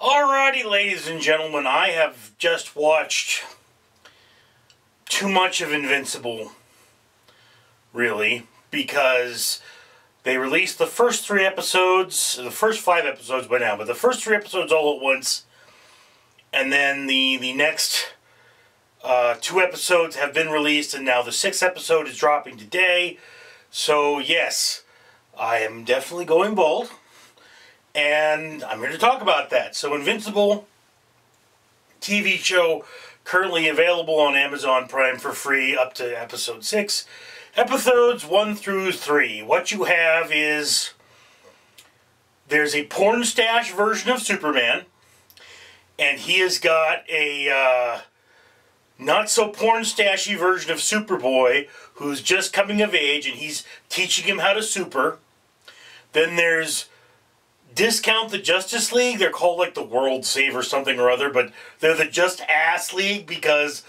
Alrighty, ladies and gentlemen, I have just watched too much of Invincible, really, because they released the first three episodes, the first five episodes by now, but the first three episodes all at once, and then the next two episodes have been released, and now the sixth episode is dropping today. So yes, I am definitely going bald, and I'm here to talk about that. So Invincible TV show, currently available on Amazon Prime for free up to episode 6. Episodes 1 through 3. What you have is, there's a porn stash version of Superman, and he has got a not so porn stashy version of Superboy, who's just coming of age, and he's teaching him how to super. Then there's Discount the Justice League. They're called like the World Save or something or other, but they're the Just Ass League because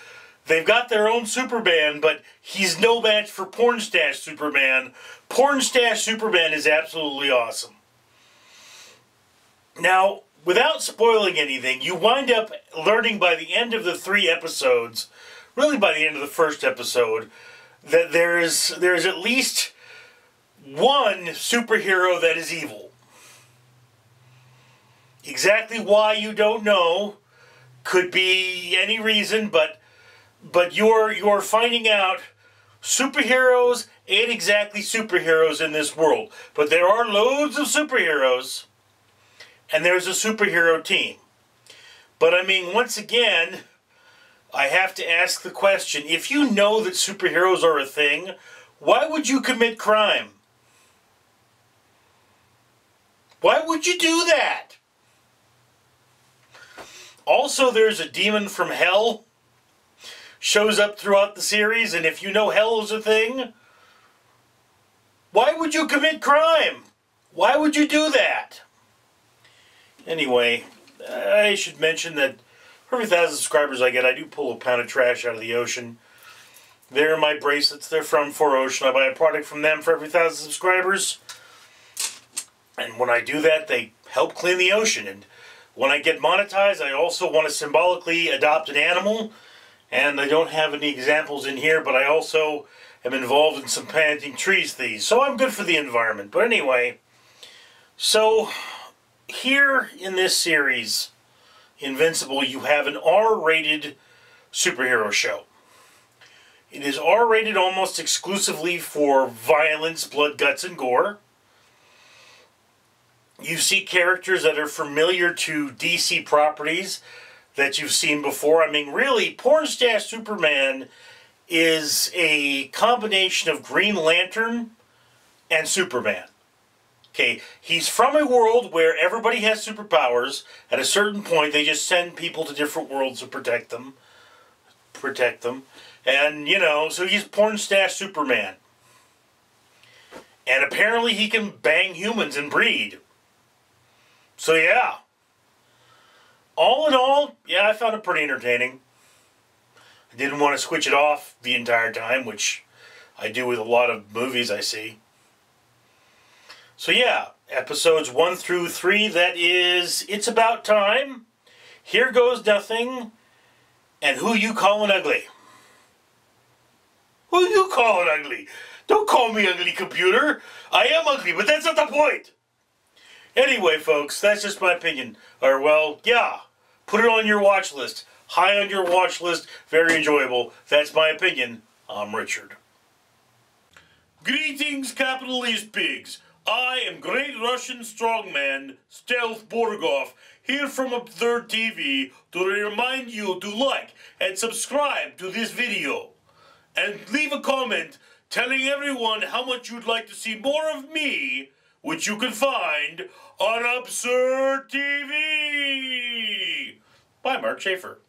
they've got their own Superman, but he's no match for Porn Stash Superman. Porn Stash Superman is absolutely awesome. Now, without spoiling anything, you wind up learning by the end of the three episodes, really by the end of the first episode, that there is at least one superhero that is evil. Exactly why you don't know, could be any reason, but you're finding out superheroes ain't exactly superheroes in this world. But there are loads of superheroes, and there's a superhero team. But I mean, once again, I have to ask the question, if you know that superheroes are a thing, why would you commit crime? Why would you do that? Also, there's a demon from hell shows up throughout the series, and if you know hell is a thing, why would you commit crime? Why would you do that? Anyway, I should mention that for every 1,000 subscribers I get, I do pull a pound of trash out of the ocean. They're my bracelets. They're from 4Ocean. I buy a product from them for every 1,000 subscribers. And when I do that, they help clean the ocean. And when I get monetized, I also want to symbolically adopt an animal, and I don't have any examples in here, but I also am involved in some planting trees, so I'm good for the environment. But anyway, so here in this series, Invincible, you have an R-rated superhero show. It is R-rated almost exclusively for violence, blood, guts, and gore. You see characters that are familiar to DC properties that you've seen before. I mean, really, Porn Stash Superman is a combination of Green Lantern and Superman. Okay, he's from a world where everybody has superpowers. At a certain point, they just send people to different worlds to protect them. And, you know, so he's Porn Stash Superman. And apparently he can bang humans and breed. So yeah, all in all, yeah, I found it pretty entertaining. I didn't want to switch it off the entire time, which I do with a lot of movies I see. So yeah, episodes 1 through 3, that is It's About Time, Here Goes Nothing, and Who You Callin' Ugly? Who you callin' ugly? Don't call me ugly, computer. I am ugly, but that's not the point. Anyway, folks, that's just my opinion. Or, well, yeah, put it on your watch list. High on your watch list, very enjoyable. That's my opinion. I'm Richard. Greetings, capitalist pigs. I am great Russian strongman, Stealth Borgov, here from Upthird TV to remind you to like and subscribe to this video. And leave a comment telling everyone how much you'd like to see more of me, which you can find on Absurd TV by Mark Schaefer.